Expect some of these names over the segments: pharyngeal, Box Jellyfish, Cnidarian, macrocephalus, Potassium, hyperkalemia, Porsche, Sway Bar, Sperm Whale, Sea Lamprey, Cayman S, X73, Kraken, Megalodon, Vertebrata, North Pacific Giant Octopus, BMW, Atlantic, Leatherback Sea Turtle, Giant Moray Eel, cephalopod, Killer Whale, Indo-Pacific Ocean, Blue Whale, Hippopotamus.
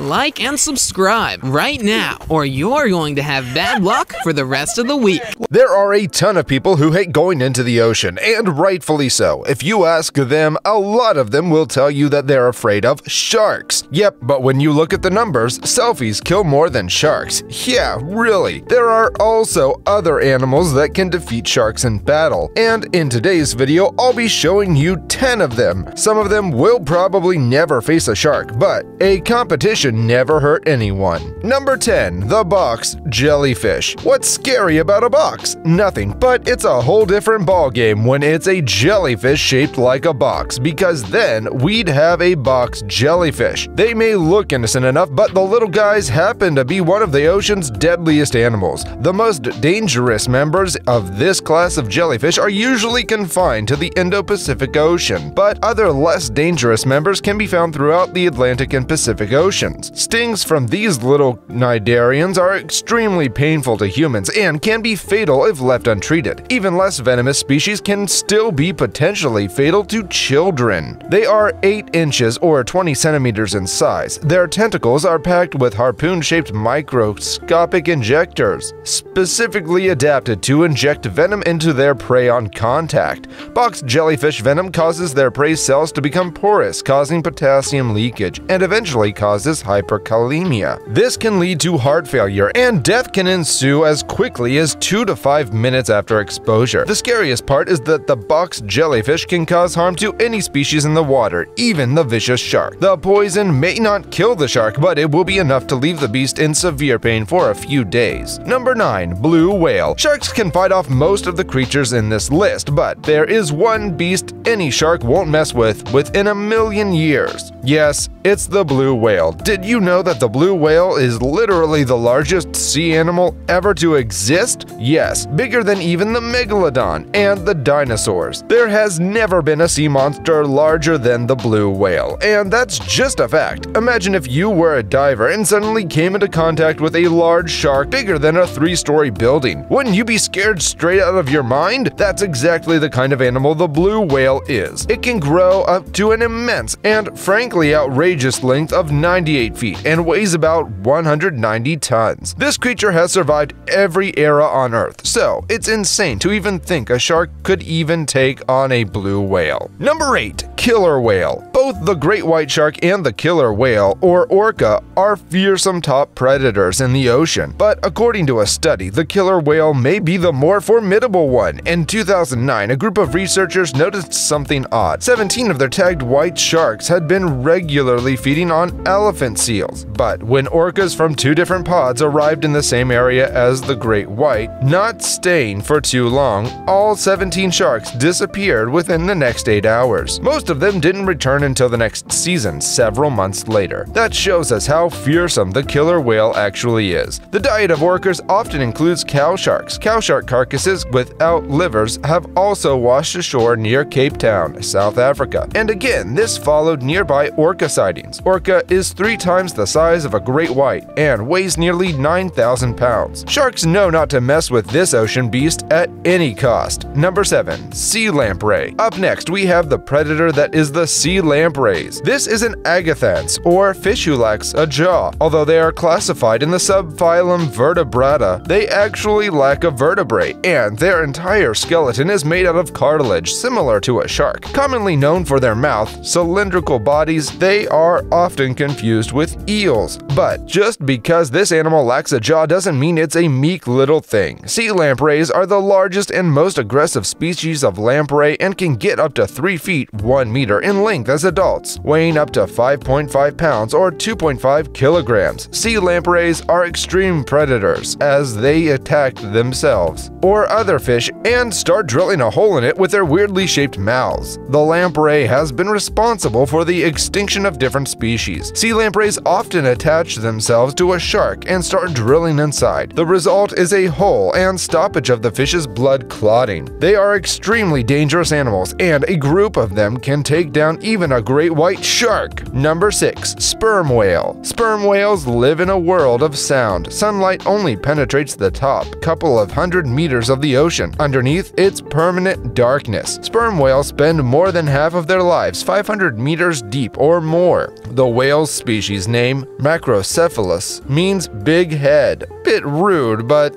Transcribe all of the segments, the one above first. like, and subscribe right now, or you're going to have bad luck for the rest of the week. There are a ton of people who hate going into the ocean, and rightfully so. If you ask them, a lot of them will tell you that they're afraid of sharks. Yep, but when you look at the numbers, selfies kill more than sharks. Yeah, really. There are also other animals that can defeat sharks in battle, and in today's video, I'll be showing you 10 of them. Some of them will probably never face a shark, but a competition never hurt anyone. Number 10. The Box Jellyfish. What's scary about a box? Nothing, but it's a whole different ballgame when it's a jellyfish shaped like a box, because then we'd have a box jellyfish. They may look innocent enough, but the little guys happen to be one of the ocean's deadliest animals. The most dangerous members of this class of jellyfish are usually confined to the Indo-Pacific Ocean, but other less dangerous members can be found throughout the Atlantic and Pacific Oceans. Stings from these little cnidarians are extremely painful to humans and can be fatal if left untreated. Even less venomous species can still be potentially fatal to children. They are 8 inches or 20 centimeters in size. Their tentacles are packed with harpoon-shaped microscopic injectors, specifically adapted to inject venom into their prey on contact. Box jellyfish venom causes their prey cells to become porous, causing potassium leakage, and eventually causes hyperkalemia. This can lead to heart failure, and death can ensue as quickly as 2 to 5 minutes after exposure. The scariest part is that the box jellyfish can cause harm to any species in the water, even the vicious shark. The poison may not kill the shark, but it will be enough to leave the beast in severe pain for a few days. Number 9. Blue Whale. Sharks can fight off most of the creatures in this list, but there is one beast any shark won't mess with within a million years. Yes, it's the blue whale. Did you know that the blue whale is literally the largest sea animal ever to exist? Yes, bigger than even the megalodon and the dinosaurs. There has never been a sea monster larger than the blue whale, and that's just a fact. Imagine if you were a diver and suddenly came into contact with a large shark bigger than a 3-story building. Wouldn't you be scared straight out of your mind? That's exactly the kind of animal the blue whale is. It can grow up to an immense and frankly outrageous length of 98 feet and weighs about 190 tons. This creature has survived every era on Earth, so it's insane to even think a shark could even take on a blue whale. Number 8. Killer Whale. Both the great white shark and the killer whale, or orca, are fearsome top predators in the ocean, but according to a study, the killer whale may be the more formidable one. In 2009, a group of researchers noticed something odd. 17 of their tagged white sharks had been regularly feeding on elephant seals, but when orcas from 2 different pods arrived in the same area as the great white, not staying for too long, all 17 sharks disappeared within the next 8 hours. Most of them didn't return until the next season, several months later. That shows us how fearsome the killer whale actually is. The diet of orcas often includes cow sharks. Cow shark carcasses without livers have also washed ashore near Cape Town, South Africa, and again, this followed nearby orca sightings. Orca is 3 times the size of a great white and weighs nearly 9,000 pounds. Sharks know not to mess with this ocean beast at any cost. Number 7. Sea Lamprey. Up next, we have the predator that is the sea lampreys. This is an agathans, or fish who lacks a jaw. Although they are classified in the subphylum Vertebrata, they actually lack a vertebrae, and their entire skeleton is made out of cartilage, similar to a shark. Commonly known for their mouth, cylindrical bodies, they are often confused with eels. But just because this animal lacks a jaw doesn't mean it's a meek little thing. Sea lampreys are the largest and most aggressive species of lamprey and can get up to 3 feet, 1 meter in length as adults, weighing up to 5.5 pounds or 2.5 kilograms. Sea lampreys are extreme predators as they attack themselves or other fish and start drilling a hole in it with their weirdly shaped mouths. The lamprey has been responsible for the extinction of different species. Sea lampreys often attach themselves to a shark and start drilling inside. The result is a hole and stoppage of the fish's blood clotting. They are extremely dangerous animals, and a group of them can take down even a great white shark. Number 6. Sperm Whale. Sperm whales live in a world of sound. Sunlight only penetrates the top couple of hundred meters of the ocean. Underneath, it's permanent darkness. Sperm whales spend more than half of their lives 500 meters deep or more. The whale's species species name, macrocephalus, means big head. Bit rude, but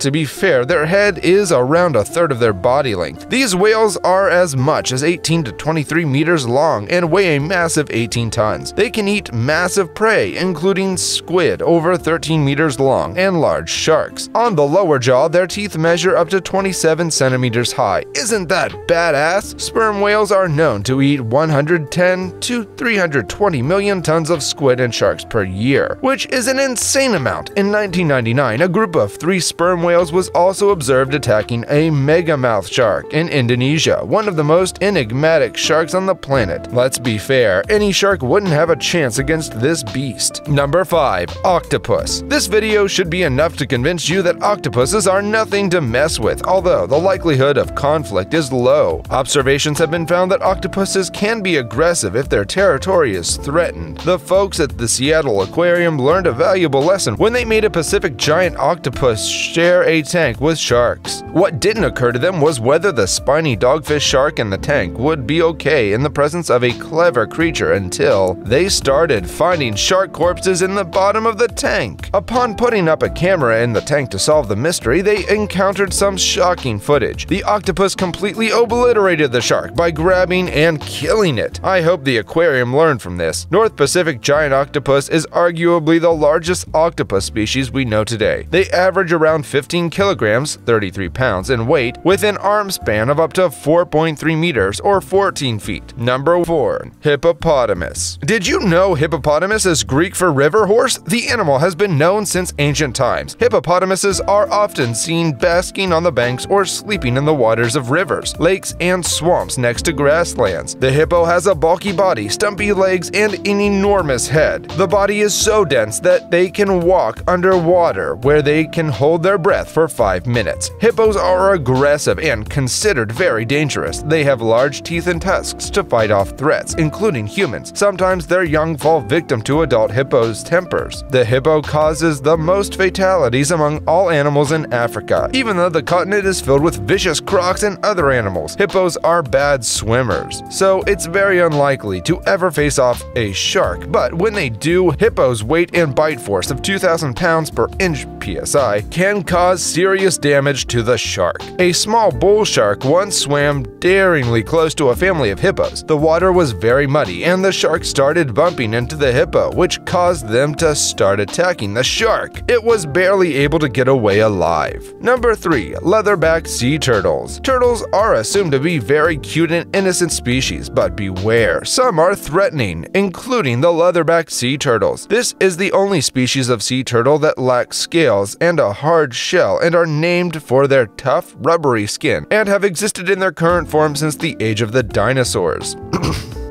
to be fair, their head is around a third of their body length. These whales are as much as 18 to 23 meters long and weigh a massive 18 tons. They can eat massive prey, including squid over 13 meters long and large sharks. On the lower jaw, their teeth measure up to 27 centimeters high. Isn't that badass? Sperm whales are known to eat 110 to 320 million tons of squid and sharks per year, which is an insane amount. In 1999, a group of 3 sperm whales was also observed attacking a megamouth shark in Indonesia, one of the most enigmatic sharks on the planet. Let's be fair, any shark wouldn't have a chance against this beast. Number 5. Octopus. This video should be enough to convince you that octopuses are nothing to mess with, although the likelihood of conflict is low. Observations have been found that octopuses can be aggressive if their territory is threatened. The folks at the Seattle Aquarium learned a valuable lesson when they made a Pacific giant octopus share a tank with sharks. What didn't occur to them was whether the spiny dogfish shark in the tank would be okay in the presence of a clever creature until they started finding shark corpses in the bottom of the tank. Upon putting up a camera in the tank to solve the mystery, they encountered some shocking footage. The octopus completely obliterated the shark by grabbing and killing it. I hope the aquarium learned from this. North Pacific giant octopus is arguably the largest octopus species we know today. They average around 15 kilograms, 33 pounds in weight, with an arm span of up to 4.3 meters or 14 feet. Number 4. Hippopotamus. Did you know hippopotamus is Greek for river horse? The animal has been known since ancient times. Hippopotamuses are often seen basking on the banks or sleeping in the waters of rivers, lakes, and swamps next to grasslands. The hippo has a bulky body, stumpy legs, and an enormous head. The body is so dense that they can walk underwater, where they can hold their breath for 5 minutes. Hippos are aggressive and considered very dangerous. They have large teeth and tusks to fight off threats, including humans. Sometimes their young fall victim to adult hippos' tempers. The hippo causes the most fatalities among all animals in Africa, even though the continent is filled with vicious crocs and other animals. Hippos are bad swimmers, so it's very unlikely to ever face off a shark, but when they do, hippos' weight and bite force of 2,000 pounds per inch psi can cause serious damage to the shark. A small bull shark once swam daringly close to a family of hippos. The water was very muddy, and the shark started bumping into the hippo, which caused them to start attacking the shark. It was barely able to get away alive. Number 3. Leatherback Sea Turtles. Turtles are assumed to be very cute and innocent species, but beware, some are threatening, including the leatherback sea turtles. This is the only species of sea turtle that lacks scales and a hard shell and are named for their tough, rubbery skin and have existed in their current form since the age of the dinosaurs.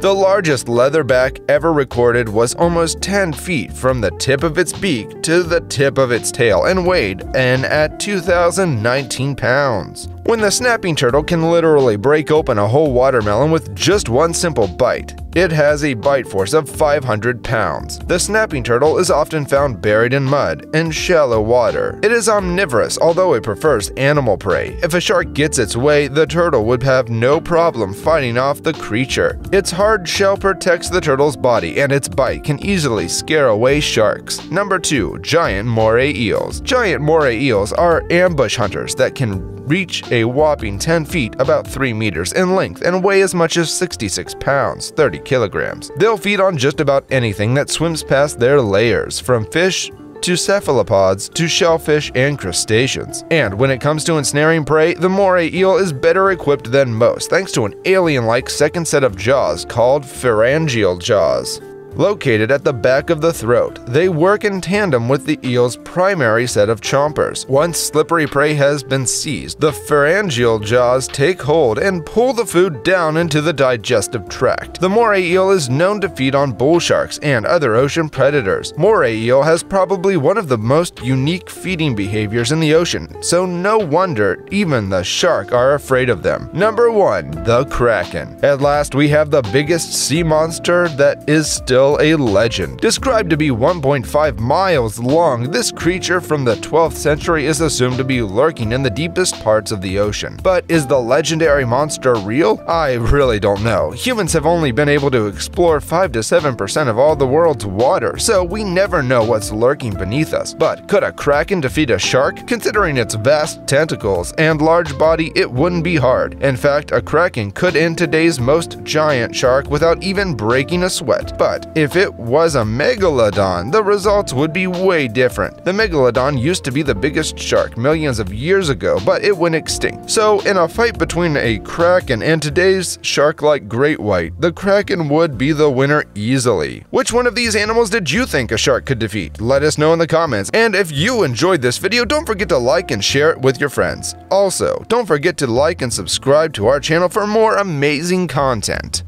The largest leatherback ever recorded was almost 10 feet from the tip of its beak to the tip of its tail and weighed in at 2,019 pounds. When the snapping turtle can literally break open a whole watermelon with just one simple bite. It has a bite force of 500 pounds. The snapping turtle is often found buried in mud and shallow water. It is omnivorous, although it prefers animal prey. If a shark gets its way, the turtle would have no problem fighting off the creature. Its hard shell protects the turtle's body, and its bite can easily scare away sharks. Number 2. Giant Moray Eels. Giant Moray Eels are ambush hunters that can reach a whopping 10 feet, about 3 meters in length, and weigh as much as 66 pounds, 30 kilograms. They'll feed on just about anything that swims past their layers, from fish to cephalopods to shellfish and crustaceans. And when it comes to ensnaring prey, the moray eel is better equipped than most, thanks to an alien-like second set of jaws called pharyngeal jaws. Located at the back of the throat, they work in tandem with the eel's primary set of chompers. Once slippery prey has been seized, the pharyngeal jaws take hold and pull the food down into the digestive tract. The moray eel is known to feed on bull sharks and other ocean predators. Moray eel has probably one of the most unique feeding behaviors in the ocean, so no wonder even the shark are afraid of them. Number 1. The Kraken. At last, we have the biggest sea monster that is still still a legend. Described to be 1.5 miles long, this creature from the 12th century is assumed to be lurking in the deepest parts of the ocean. But is the legendary monster real? I really don't know. Humans have only been able to explore 5 to 7% of all the world's water, so we never know what's lurking beneath us. But could a kraken defeat a shark? Considering its vast tentacles and large body, it wouldn't be hard. In fact, a kraken could end today's most giant shark without even breaking a sweat. But if it was a megalodon, the results would be way different. The megalodon used to be the biggest shark millions of years ago, but it went extinct. So in a fight between a kraken and today's shark-like great white, the kraken would be the winner easily. Which one of these animals did you think a shark could defeat? Let us know in the comments. And if you enjoyed this video, don't forget to like and share it with your friends. Also, don't forget to like and subscribe to our channel for more amazing content.